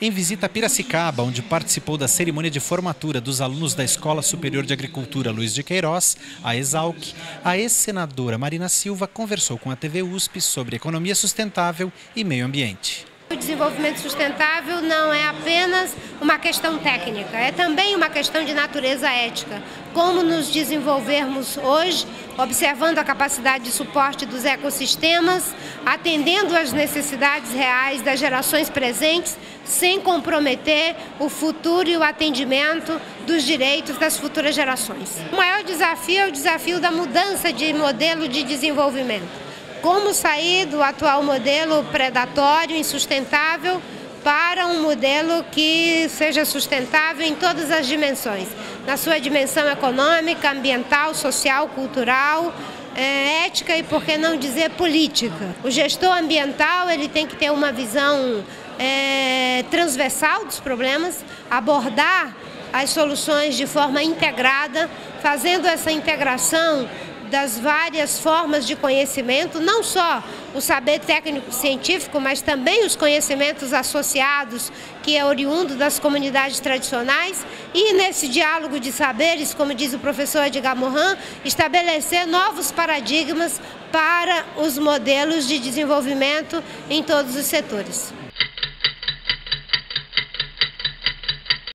em visita a Piracicaba, onde participou da cerimônia de formatura dos alunos da Escola Superior de Agricultura Luiz de Queiroz, a Esalq, a ex-senadora Marina Silva conversou com a TV USP sobre economia sustentável e meio ambiente. O desenvolvimento sustentável não é apenas uma questão técnica, é também uma questão de natureza ética. Como nos desenvolvermos hoje, observando a capacidade de suporte dos ecossistemas, atendendo às necessidades reais das gerações presentes, sem comprometer o futuro e o atendimento dos direitos das futuras gerações. O maior desafio é o desafio da mudança de modelo de desenvolvimento. Como sair do atual modelo predatório, insustentável, para um modelo que seja sustentável em todas as dimensões, na sua dimensão econômica, ambiental, social, cultural, ética e, por que não dizer, política. O gestor ambiental ele tem que ter uma visão transversal dos problemas, abordar as soluções de forma integrada, fazendo essa integração das várias formas de conhecimento, não só o saber técnico-científico, mas também os conhecimentos associados, que é oriundo das comunidades tradicionais, e nesse diálogo de saberes, como diz o professor Edgar Morin, estabelecer novos paradigmas para os modelos de desenvolvimento em todos os setores.